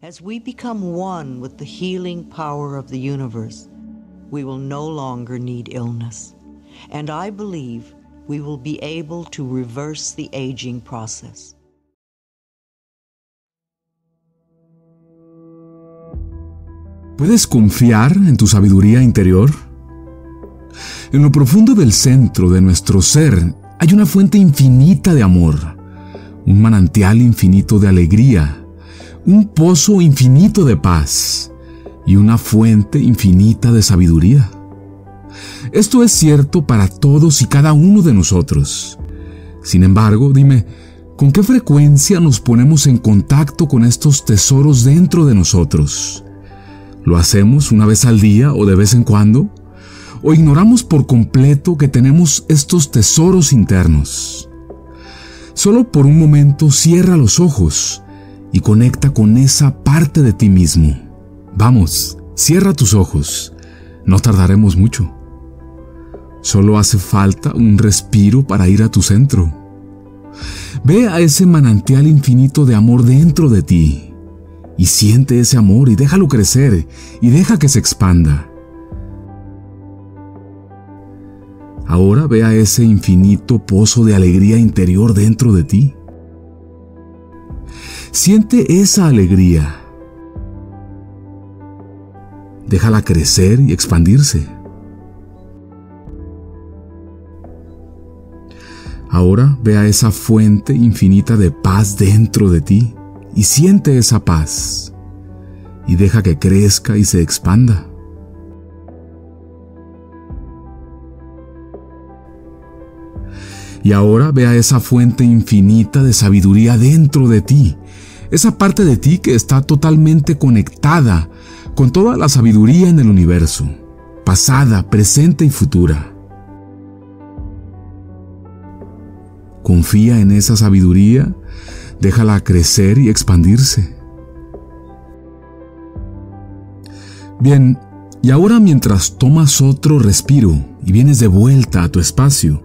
As we become one with the healing power of the universe, we will no longer need illness. And I believe we will be able to reverse the aging process. ¿Puedes confiar en tu sabiduría interior? En lo profundo del centro de nuestro ser hay una fuente infinita de amor, un manantial infinito de alegría, un pozo infinito de paz y una fuente infinita de sabiduría. Esto es cierto para todos y cada uno de nosotros. Sin embargo, dime, ¿con qué frecuencia nos ponemos en contacto con estos tesoros dentro de nosotros? ¿Lo hacemos una vez al día o de vez en cuando? ¿O ignoramos por completo que tenemos estos tesoros internos? Solo por un momento cierra los ojos y conecta con esa parte de ti mismo. Vamos, cierra tus ojos. No tardaremos mucho. Solo hace falta un respiro para ir a tu centro. Ve a ese manantial infinito de amor dentro de ti y siente ese amor y déjalo crecer y deja que se expanda. Ahora ve a ese infinito pozo de alegría interior dentro de ti. Siente esa alegría. Déjala crecer y expandirse. Ahora ve a esa fuente infinita de paz dentro de ti y siente esa paz y deja que crezca y se expanda. Y ahora ve a esa fuente infinita de sabiduría dentro de ti, esa parte de ti que está totalmente conectada con toda la sabiduría en el universo, pasada, presente y futura. Confía en esa sabiduría, déjala crecer y expandirse. Bien, y ahora mientras tomas otro respiro y vienes de vuelta a tu espacio,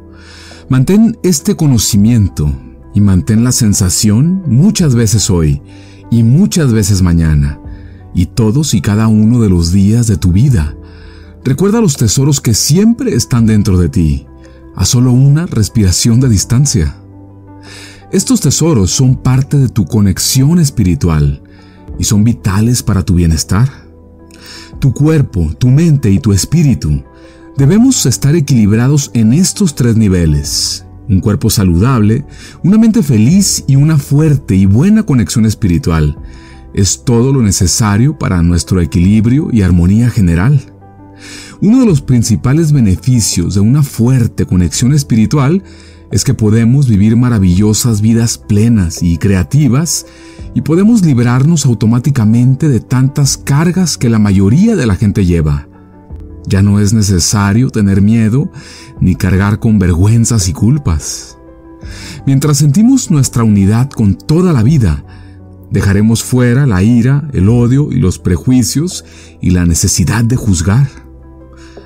mantén este conocimiento y mantén la sensación muchas veces hoy y muchas veces mañana. Y todos y cada uno de los días de tu vida. Recuerda los tesoros que siempre están dentro de ti, a solo una respiración de distancia. Estos tesoros son parte de tu conexión espiritual y son vitales para tu bienestar. Tu cuerpo, tu mente y tu espíritu debemos estar equilibrados en estos tres niveles. Un cuerpo saludable, una mente feliz y una fuerte y buena conexión espiritual. Es todo lo necesario para nuestro equilibrio y armonía general. Uno de los principales beneficios de una fuerte conexión espiritual es que podemos vivir maravillosas vidas plenas y creativas y podemos librarnos automáticamente de tantas cargas que la mayoría de la gente lleva. Ya no es necesario tener miedo ni cargar con vergüenzas y culpas. Mientras sentimos nuestra unidad con toda la vida, dejaremos fuera la ira, el odio y los prejuicios y la necesidad de juzgar.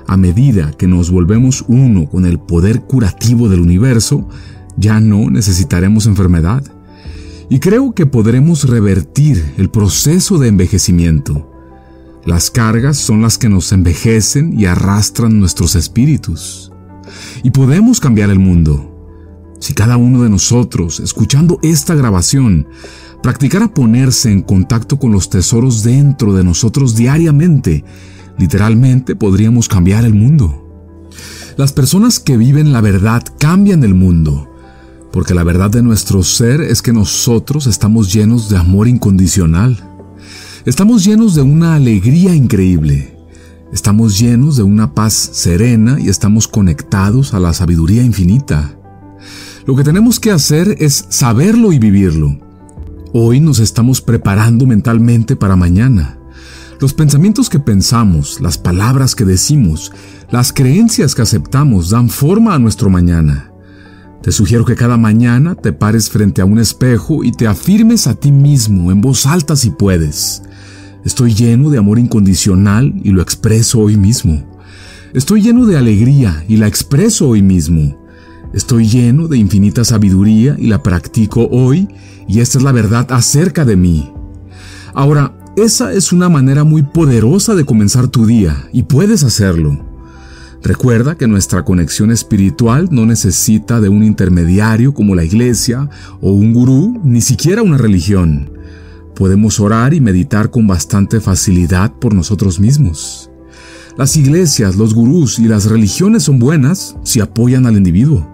A medida que nos volvemos uno con el poder curativo del universo, ya no necesitaremos enfermedad. Y creo que podremos revertir el proceso de envejecimiento. Las cargas son las que nos envejecen y arrastran nuestros espíritus. Y podemos cambiar el mundo. Si cada uno de nosotros, escuchando esta grabación, practicara ponerse en contacto con los tesoros dentro de nosotros diariamente, literalmente podríamos cambiar el mundo. Las personas que viven la verdad cambian el mundo, porque la verdad de nuestro ser es que nosotros estamos llenos de amor incondicional. Estamos llenos de una alegría increíble. Estamos llenos de una paz serena y estamos conectados a la sabiduría infinita. Lo que tenemos que hacer es saberlo y vivirlo. Hoy nos estamos preparando mentalmente para mañana. Los pensamientos que pensamos, las palabras que decimos, las creencias que aceptamos dan forma a nuestro mañana. Te sugiero que cada mañana te pares frente a un espejo y te afirmes a ti mismo en voz alta si puedes. Estoy lleno de amor incondicional y lo expreso hoy mismo. Estoy lleno de alegría y la expreso hoy mismo. Estoy lleno de infinita sabiduría y la practico hoy, y esta es la verdad acerca de mí. Ahora, Esa es una manera muy poderosa de comenzar tu día y puedes hacerlo. Recuerda que nuestra conexión espiritual no necesita de un intermediario como la iglesia o un gurú, ni siquiera una religión. Podemos orar y meditar con bastante facilidad por nosotros mismos. Las iglesias, los gurús y las religiones son buenas si apoyan al individuo.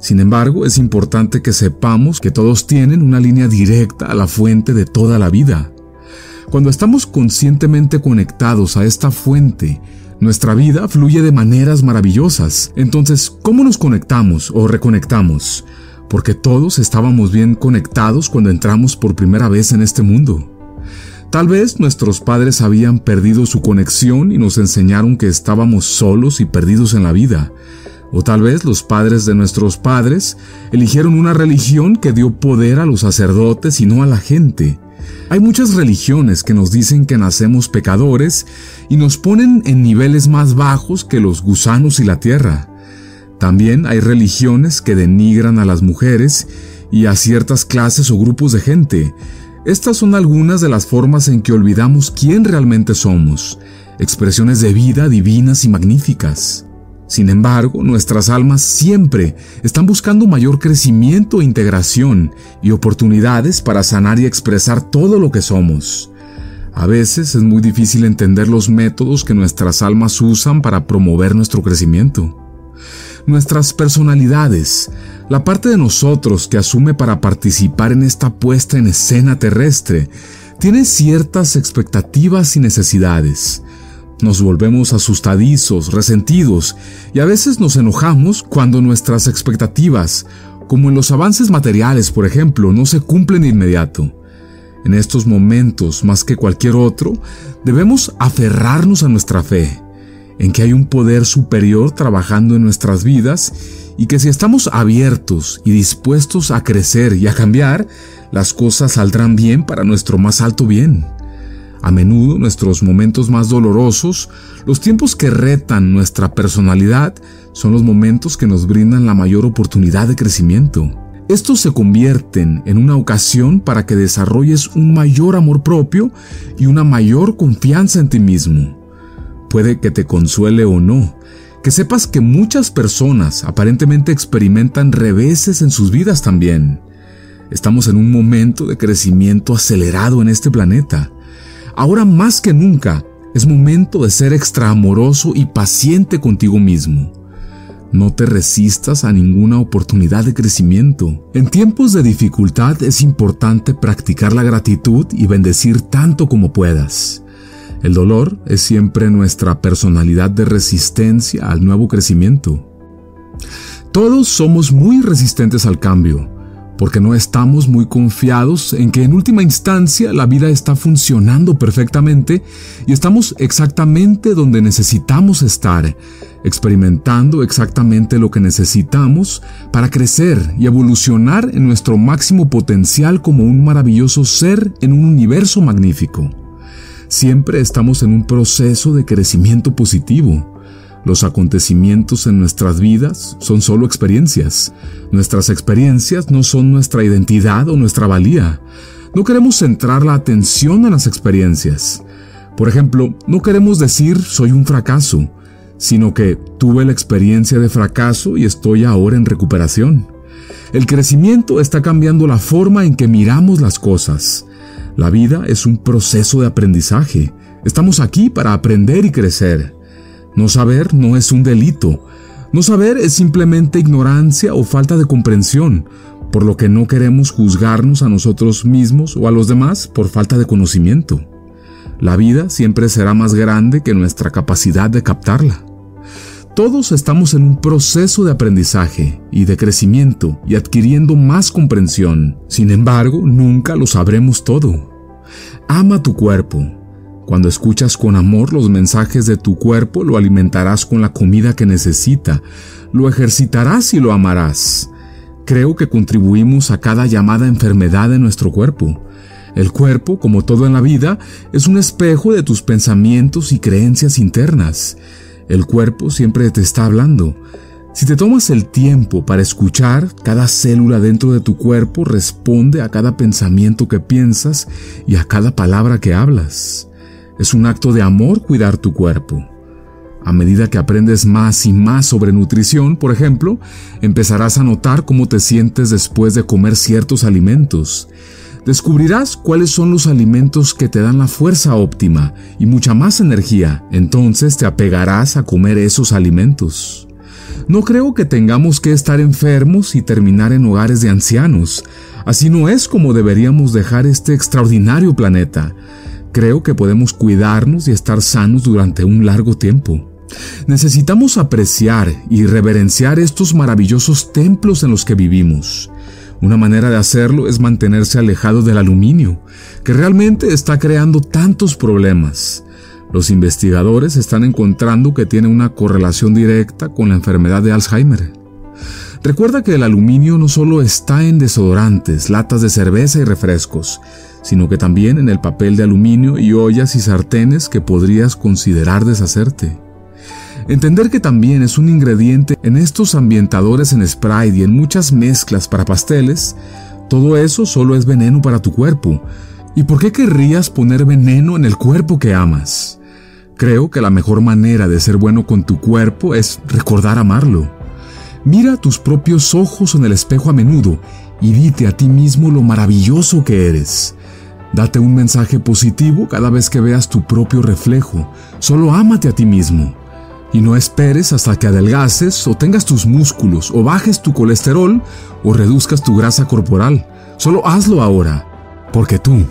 Sin embargo, es importante que sepamos que todos tienen una línea directa a la fuente de toda la vida. Cuando estamos conscientemente conectados a esta fuente, nuestra vida fluye de maneras maravillosas. Entonces, ¿cómo nos conectamos o reconectamos? Porque todos estábamos bien conectados cuando entramos por primera vez en este mundo. Tal vez nuestros padres habían perdido su conexión y nos enseñaron que estábamos solos y perdidos en la vida. O tal vez los padres de nuestros padres eligieron una religión que dio poder a los sacerdotes y no a la gente. Hay muchas religiones que nos dicen que nacemos pecadores y nos ponen en niveles más bajos que los gusanos y la tierra. También hay religiones que denigran a las mujeres y a ciertas clases o grupos de gente. Estas son algunas de las formas en que olvidamos quién realmente somos, expresiones de vida divinas y magníficas. Sin embargo, nuestras almas siempre están buscando mayor crecimiento e integración y oportunidades para sanar y expresar todo lo que somos. A veces es muy difícil entender los métodos que nuestras almas usan para promover nuestro crecimiento. Nuestras personalidades, la parte de nosotros que asume para participar en esta puesta en escena terrestre, tiene ciertas expectativas y necesidades. Nos volvemos asustadizos, resentidos, y a veces nos enojamos cuando nuestras expectativas, como en los avances materiales, por ejemplo, no se cumplen de inmediato. En estos momentos, más que cualquier otro, debemos aferrarnos a nuestra fe, en que hay un poder superior trabajando en nuestras vidas y que si estamos abiertos y dispuestos a crecer y a cambiar, las cosas saldrán bien para nuestro más alto bien. A menudo nuestros momentos más dolorosos, los tiempos que retan nuestra personalidad, son los momentos que nos brindan la mayor oportunidad de crecimiento. Estos se convierten en una ocasión para que desarrolles un mayor amor propio y una mayor confianza en ti mismo. Puede que te consuele o no, que sepas que muchas personas aparentemente experimentan reveses en sus vidas también. Estamos en un momento de crecimiento acelerado en este planeta. Ahora más que nunca, es momento de ser extraamoroso y paciente contigo mismo. No te resistas a ninguna oportunidad de crecimiento. En tiempos de dificultad es importante practicar la gratitud y bendecir tanto como puedas. El dolor es siempre nuestra personalidad de resistencia al nuevo crecimiento. Todos somos muy resistentes al cambio, porque no estamos muy confiados en que en última instancia la vida está funcionando perfectamente y estamos exactamente donde necesitamos estar, experimentando exactamente lo que necesitamos para crecer y evolucionar en nuestro máximo potencial como un maravilloso ser en un universo magnífico. Siempre estamos en un proceso de crecimiento positivo. Los acontecimientos en nuestras vidas son solo experiencias. Nuestras experiencias no son nuestra identidad o nuestra valía. No queremos centrar la atención en las experiencias. Por ejemplo, no queremos decir soy un fracaso, sino que tuve la experiencia de fracaso y estoy ahora en recuperación. El crecimiento está cambiando la forma en que miramos las cosas. La vida es un proceso de aprendizaje. Estamos aquí para aprender y crecer. No saber no es un delito. No saber es simplemente ignorancia o falta de comprensión, por lo que no queremos juzgarnos a nosotros mismos o a los demás por falta de conocimiento. La vida siempre será más grande que nuestra capacidad de captarla. Todos estamos en un proceso de aprendizaje y de crecimiento y adquiriendo más comprensión. Sin embargo, nunca lo sabremos todo. Ama tu cuerpo. Cuando escuchas con amor los mensajes de tu cuerpo, lo alimentarás con la comida que necesita, lo ejercitarás y lo amarás. Creo que contribuimos a cada llamada enfermedad de nuestro cuerpo. El cuerpo, como todo en la vida, es un espejo de tus pensamientos y creencias internas. El cuerpo siempre te está hablando. Si te tomas el tiempo para escuchar, cada célula dentro de tu cuerpo responde a cada pensamiento que piensas y a cada palabra que hablas. Es un acto de amor cuidar tu cuerpo. A medida que aprendes más y más sobre nutrición, por ejemplo, empezarás a notar cómo te sientes después de comer ciertos alimentos. Descubrirás cuáles son los alimentos que te dan la fuerza óptima y mucha más energía. Entonces te apegarás a comer esos alimentos. No creo que tengamos que estar enfermos y terminar en hogares de ancianos. Así no es como deberíamos dejar este extraordinario planeta. Creo que podemos cuidarnos y estar sanos durante un largo tiempo. Necesitamos apreciar y reverenciar estos maravillosos templos en los que vivimos. Una manera de hacerlo es mantenerse alejado del aluminio, que realmente está creando tantos problemas. Los investigadores están encontrando que tiene una correlación directa con la enfermedad de Alzheimer. Recuerda que el aluminio no solo está en desodorantes, latas de cerveza y refrescos, sino que también en el papel de aluminio y ollas y sartenes que podrías considerar deshacerte. Entender que también es un ingrediente en estos ambientadores en Sprite y en muchas mezclas para pasteles, todo eso solo es veneno para tu cuerpo. ¿Y por qué querrías poner veneno en el cuerpo que amas? Creo que la mejor manera de ser bueno con tu cuerpo es recordar amarlo. Mira tus propios ojos en el espejo a menudo y dite a ti mismo lo maravilloso que eres. Date un mensaje positivo cada vez que veas tu propio reflejo. Solo ámate a ti mismo. Y no esperes hasta que adelgaces o tengas tus músculos o bajes tu colesterol o reduzcas tu grasa corporal. Solo hazlo ahora, porque tú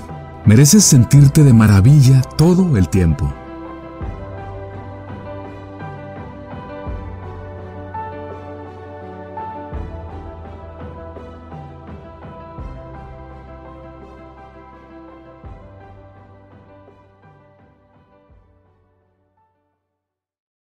mereces sentirte de maravilla todo el tiempo.